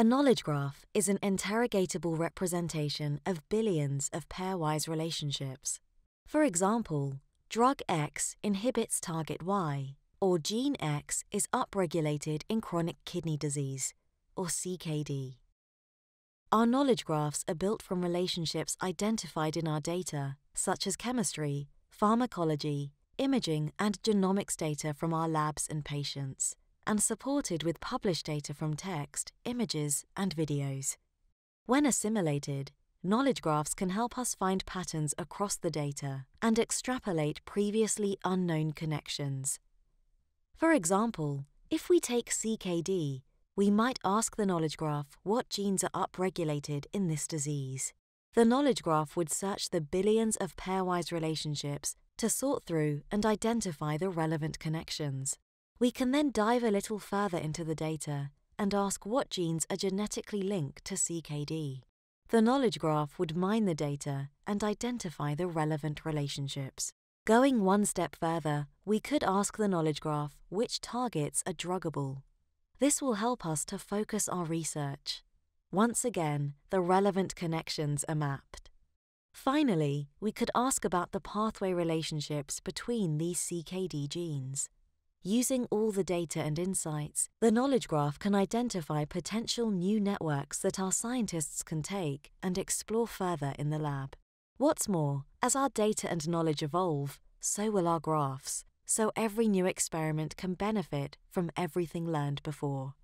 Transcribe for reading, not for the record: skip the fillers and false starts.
A knowledge graph is an interrogatable representation of billions of pairwise relationships. For example, drug X inhibits target Y, or gene X is upregulated in chronic kidney disease, or CKD. Our knowledge graphs are built from relationships identified in our data, such as chemistry, pharmacology, imaging and genomics data from our labs and patients, and supported with published data from text, images and videos. When assimilated, knowledge graphs can help us find patterns across the data and extrapolate previously unknown connections. For example, if we take CKD, we might ask the knowledge graph what genes are upregulated in this disease. The knowledge graph would search the billions of pairwise relationships to sort through and identify the relevant connections. We can then dive a little further into the data and ask what genes are genetically linked to CKD. The knowledge graph would mine the data and identify the relevant relationships. Going one step further, we could ask the knowledge graph which targets are druggable. This will help us to focus our research. Once again, the relevant connections are mapped. Finally, we could ask about the pathway relationships between these CKD genes. Using all the data and insights, the knowledge graph can identify potential new networks that our scientists can take and explore further in the lab. What's more, as our data and knowledge evolve, so will our graphs, so every new experiment can benefit from everything learned before.